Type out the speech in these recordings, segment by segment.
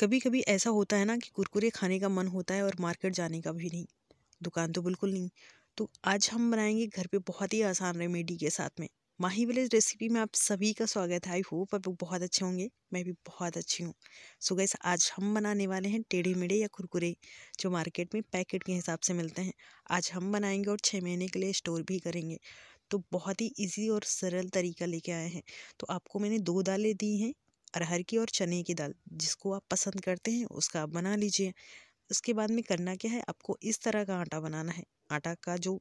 कभी कभी ऐसा होता है ना कि कुरकुरे खाने का मन होता है और मार्केट जाने का भी नहीं, दुकान तो बिल्कुल नहीं। तो आज हम बनाएंगे घर पे बहुत ही आसान रेमेडी के साथ में। माही विलेज रेसिपी में आप सभी का स्वागत है। आई होप आप बहुत अच्छे होंगे, मैं भी बहुत अच्छी हूँ। सो गाइस, आज हम बनाने वाले हैं टेढ़े मेढ़े या कुरकुरे, जो मार्केट में पैकेट के हिसाब से मिलते हैं। आज हम बनाएंगे और 6 महीने के लिए स्टोर भी करेंगे। तो बहुत ही ईजी और सरल तरीका लेके आए हैं। तो आपको मैंने 2 दालें दी हैं, अरहर की और चने की दाल। जिसको आप पसंद करते हैं उसका आप बना लीजिए। उसके बाद में करना क्या है, आपको इस तरह का आटा बनाना है। आटा का जो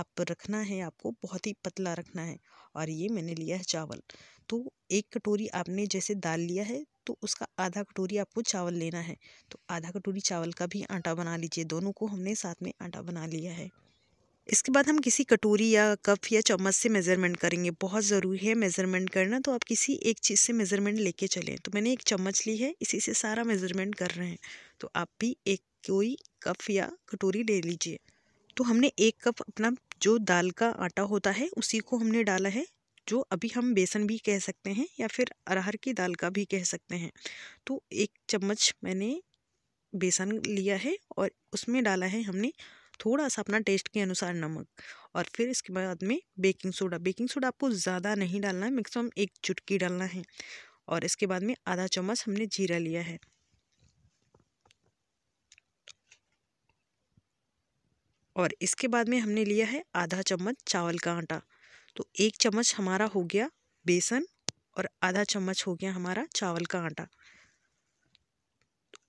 आप रखना है आपको बहुत ही पतला रखना है। और ये मैंने लिया है चावल। तो 1 कटोरी आपने जैसे दाल लिया है तो उसका आधा कटोरी आपको चावल लेना है। तो आधा कटोरी चावल का भी आटा बना लीजिए। दोनों को हमने साथ में आटा बना लिया है। इसके बाद हम किसी कटोरी या कप या चम्मच से मेज़रमेंट करेंगे। बहुत ज़रूरी है मेज़रमेंट करना, तो आप किसी एक चीज़ से मेज़रमेंट लेके चलें। तो मैंने 1 चम्मच ली है, इसी से सारा मेज़रमेंट कर रहे हैं। तो आप भी एक कोई कप या कटोरी ले लीजिए। तो हमने 1 कप अपना जो दाल का आटा होता है उसी को हमने डाला है, जो अभी हम बेसन भी कह सकते हैं या फिर अरहर की दाल का भी कह सकते हैं। तो 1 चम्मच मैंने बेसन लिया है और उसमें डाला है हमने थोड़ा सा अपना टेस्ट के अनुसार नमक। और फिर इसके बाद में बेकिंग सोडा। बेकिंग सोडा आपको ज़्यादा नहीं डालना है, मैक्सिमम 1 चुटकी डालना है। और इसके बाद में आधा चम्मच हमने जीरा लिया है। और इसके बाद में हमने लिया है आधा चम्मच चावल का आटा। तो 1 चम्मच हमारा हो गया बेसन और आधा चम्मच हो गया हमारा चावल का आटा।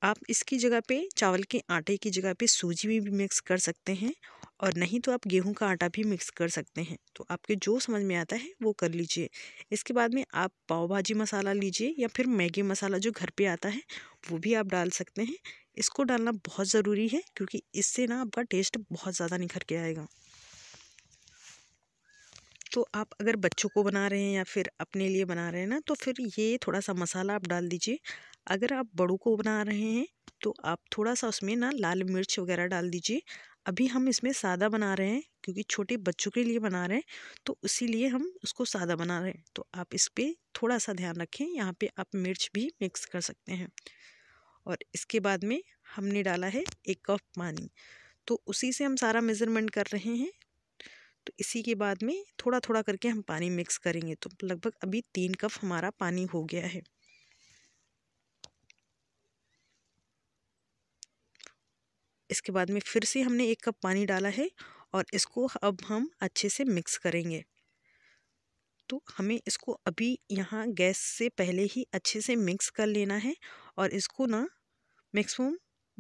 आप इसकी जगह पे चावल के आटे की जगह पे सूजी भी मिक्स कर सकते हैं, और नहीं तो आप गेहूं का आटा भी मिक्स कर सकते हैं। तो आपके जो समझ में आता है वो कर लीजिए। इसके बाद में आप पाव भाजी मसाला लीजिए या फिर मैगी मसाला जो घर पे आता है वो भी आप डाल सकते हैं। इसको डालना बहुत ज़रूरी है, क्योंकि इससे ना आपका टेस्ट बहुत ज़्यादा निखर के आएगा। तो आप अगर बच्चों को बना रहे हैं या फिर अपने लिए बना रहे हैं ना, तो फिर ये थोड़ा सा मसाला आप डाल दीजिए। अगर आप बड़ों को बना रहे हैं तो आप थोड़ा सा उसमें ना लाल मिर्च वगैरह डाल दीजिए। अभी हम इसमें सादा बना रहे हैं, क्योंकि छोटे बच्चों के लिए बना रहे हैं तो इसीलिए हम उसको सादा बना रहे हैं। तो आप इस पर थोड़ा सा ध्यान रखें। यहाँ पे आप मिर्च भी मिक्स कर सकते हैं। और इसके बाद में हमने डाला है 1 कप पानी। तो उसी से हम सारा मेज़रमेंट कर रहे हैं। तो इसी के बाद में थोड़ा थोड़ा करके हम पानी मिक्स करेंगे। तो लगभग अभी 3 कप हमारा पानी हो गया है। इसके बाद में फिर से हमने 1 कप पानी डाला है और इसको अब हम अच्छे से मिक्स करेंगे। तो हमें इसको अभी यहाँ गैस से पहले ही अच्छे से मिक्स कर लेना है। और इसको ना मैक्सिमम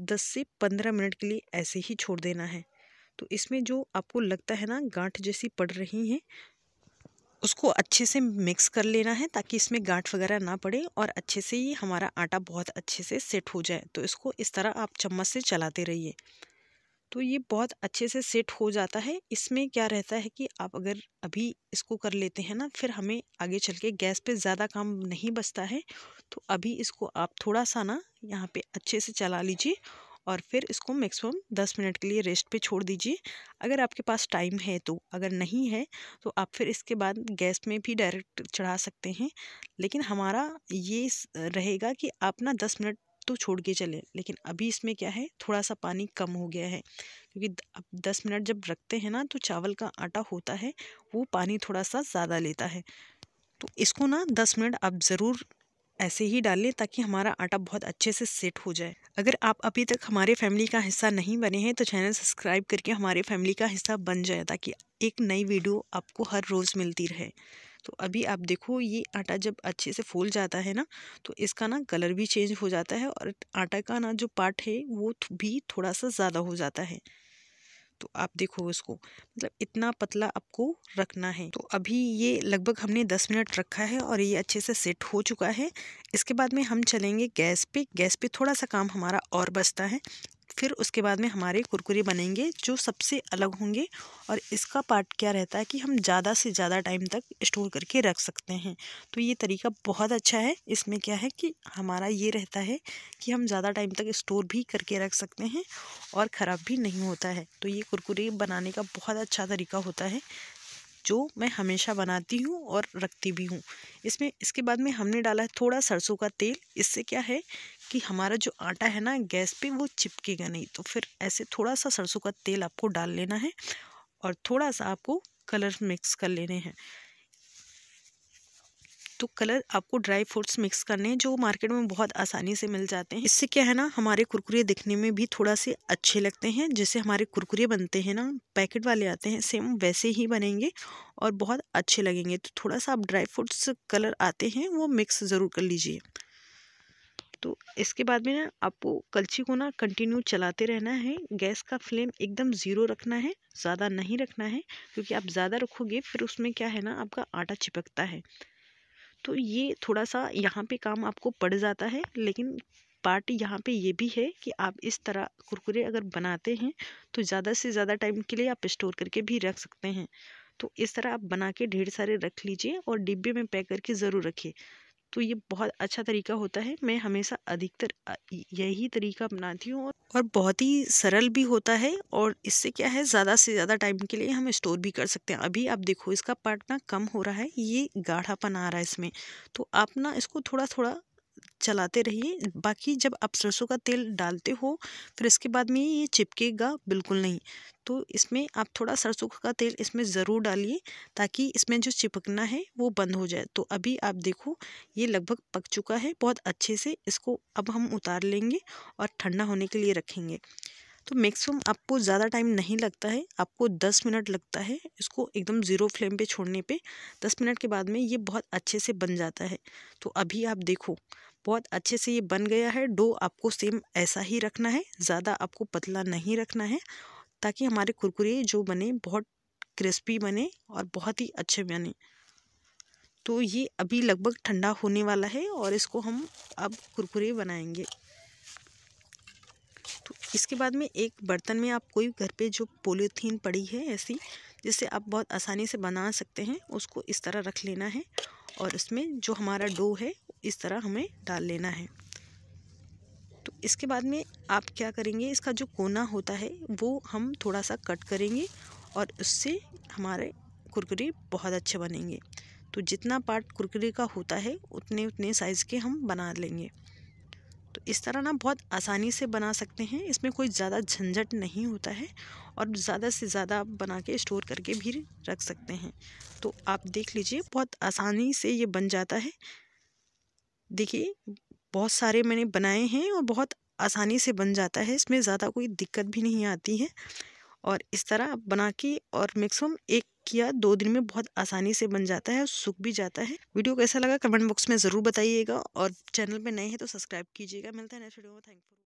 10 से 15 मिनट के लिए ऐसे ही छोड़ देना है। तो इसमें जो आपको लगता है ना गांठ जैसी पड़ रही है, उसको अच्छे से मिक्स कर लेना है ताकि इसमें गांठ वगैरह ना पड़े और अच्छे से ही हमारा आटा बहुत अच्छे से सेट हो जाए। तो इसको इस तरह आप चम्मच से चलाते रहिए। तो ये बहुत अच्छे से सेट हो जाता है। इसमें क्या रहता है कि आप अगर अभी इसको कर लेते हैं ना, फिर हमें आगे चल के गैस पे ज़्यादा काम नहीं बचता है। तो अभी इसको आप थोड़ा सा ना यहाँ पे अच्छे से चला लीजिए और फिर इसको मैक्सिमम 10 मिनट के लिए रेस्ट पे छोड़ दीजिए, अगर आपके पास टाइम है तो। अगर नहीं है तो आप फिर इसके बाद गैस में भी डायरेक्ट चढ़ा सकते हैं। लेकिन हमारा ये रहेगा कि आप ना 10 मिनट तो छोड़ के चलें। लेकिन अभी इसमें क्या है, थोड़ा सा पानी कम हो गया है, क्योंकि अब 10 मिनट जब रखते हैं ना तो चावल का आटा होता है वो पानी थोड़ा सा ज़्यादा लेता है। तो इसको ना 10 मिनट आप ज़रूर ऐसे ही डालें ताकि हमारा आटा बहुत अच्छे से सेट हो जाए। अगर आप अभी तक हमारे फैमिली का हिस्सा नहीं बने हैं तो चैनल सब्सक्राइब करके हमारे फैमिली का हिस्सा बन जाए, ताकि एक नई वीडियो आपको हर रोज़ मिलती रहे। तो अभी आप देखो ये आटा जब अच्छे से फूल जाता है ना, तो इसका ना कलर भी चेंज हो जाता है और आटा का ना जो पार्ट है वो भी थोड़ा सा ज़्यादा हो जाता है। तो आप देखो इसको, मतलब इतना पतला आपको रखना है। तो अभी ये लगभग हमने 10 मिनट रखा है और ये अच्छे से सेट हो चुका है। इसके बाद में हम चलेंगे गैस पे। गैस पे थोड़ा सा काम हमारा और बचता है। फिर उसके बाद में हमारे कुरकुरे बनेंगे जो सबसे अलग होंगे। और इसका पार्ट क्या रहता है कि हम ज़्यादा से ज़्यादा टाइम तक स्टोर करके रख सकते हैं। तो ये तरीका बहुत अच्छा है। इसमें क्या है कि हमारा ये रहता है कि हम ज़्यादा टाइम तक स्टोर भी करके रख सकते हैं और ख़राब भी नहीं होता है। तो ये कुरकुरे बनाने का बहुत अच्छा तरीका होता है, जो मैं हमेशा बनाती हूँ और रखती भी हूँ। इसमें इसके बाद में हमने डाला है थोड़ा सरसों का तेल। इससे क्या है कि हमारा जो आटा है ना गैस पे वो चिपकेगा नहीं। तो फिर ऐसे थोड़ा सा सरसों का तेल आपको डाल लेना है और थोड़ा सा आपको कलर मिक्स कर लेने हैं। तो कलर आपको ड्राई फ्रूट्स मिक्स करने हैं जो मार्केट में बहुत आसानी से मिल जाते हैं। इससे क्या है ना हमारे कुरकुरे दिखने में भी थोड़ा से अच्छे लगते हैं। जैसे हमारे कुरकुरे बनते हैं ना पैकेट वाले आते हैं सेम वैसे ही बनेंगे और बहुत अच्छे लगेंगे। तो थोड़ा सा आप ड्राई फ्रूट्स कलर आते हैं वो मिक्स ज़रूर कर लीजिए। तो इसके बाद में ना आपको कलछी को ना कंटिन्यू चलाते रहना है। गैस का फ्लेम एकदम ज़ीरो रखना है, ज़्यादा नहीं रखना है क्योंकि आप ज़्यादा रखोगे फिर उसमें क्या है ना आपका आटा चिपकता है। तो ये थोड़ा सा यहाँ पे काम आपको पड़ जाता है। लेकिन पार्ट यहाँ पे ये भी है कि आप इस तरह कुरकुरे अगर बनाते हैं तो ज़्यादा से ज़्यादा टाइम के लिए आप स्टोर करके भी रख सकते हैं। तो इस तरह आप बना के ढेर सारे रख लीजिए और डिब्बे में पैक करके ज़रूर रखिए। तो ये बहुत अच्छा तरीका होता है। मैं हमेशा अधिकतर यही तरीका अपनाती हूँ और बहुत ही सरल भी होता है और इससे क्या है ज़्यादा से ज़्यादा टाइम के लिए हम स्टोर भी कर सकते हैं। अभी आप देखो इसका पार्ट ना कम हो रहा है, ये गाढ़ापन आ रहा है इसमें। तो आप ना इसको थोड़ा थोड़ा चलाते रहिए। बाकी जब आप सरसों का तेल डालते हो फिर इसके बाद में ये चिपकेगा बिल्कुल नहीं। तो इसमें आप थोड़ा सरसों का तेल इसमें ज़रूर डालिए ताकि इसमें जो चिपकना है वो बंद हो जाए। तो अभी आप देखो ये लगभग पक चुका है बहुत अच्छे से। इसको अब हम उतार लेंगे और ठंडा होने के लिए रखेंगे। तो मैक्सिमम आपको ज़्यादा टाइम नहीं लगता है, आपको 10 मिनट लगता है इसको एकदम ज़ीरो फ्लेम पे छोड़ने पे। 10 मिनट के बाद में ये बहुत अच्छे से बन जाता है। तो अभी आप देखो बहुत अच्छे से ये बन गया है। डो आपको सेम ऐसा ही रखना है, ज़्यादा आपको पतला नहीं रखना है ताकि हमारे कुरकुरे जो बने बहुत क्रिस्पी बने और बहुत ही अच्छे बने। तो ये अभी लगभग ठंडा होने वाला है और इसको हम अब कुरकुरे बनाएंगे। तो इसके बाद में एक बर्तन में आप कोई घर पे जो पॉलीथीन पड़ी है ऐसी जिससे आप बहुत आसानी से बना सकते हैं उसको इस तरह रख लेना है और इसमें जो हमारा डो है इस तरह हमें डाल लेना है। तो इसके बाद में आप क्या करेंगे इसका जो कोना होता है वो हम थोड़ा सा कट करेंगे और उससे हमारे कुरकुरे बहुत अच्छे बनेंगे। तो जितना पार्ट कुरकुरे का होता है उतने उतने साइज़ के हम बना लेंगे। तो इस तरह ना बहुत आसानी से बना सकते हैं, इसमें कोई ज़्यादा झंझट नहीं होता है और ज़्यादा से ज़्यादा आप बना के स्टोर करके भी रख सकते हैं। तो आप देख लीजिए बहुत आसानी से ये बन जाता है। देखिए बहुत सारे मैंने बनाए हैं और बहुत आसानी से बन जाता है, इसमें ज़्यादा कोई दिक्कत भी नहीं आती है। और इस तरह आप बना के और मैक्सिमम 1 या 2 दिन में बहुत आसानी से बन जाता है, सूख भी जाता है। वीडियो कैसा लगा कमेंट बॉक्स में ज़रूर बताइएगा और चैनल पे नए हैं तो सब्सक्राइब कीजिएगा। मिलता है नेक्स्ट वीडियो में। Thank you.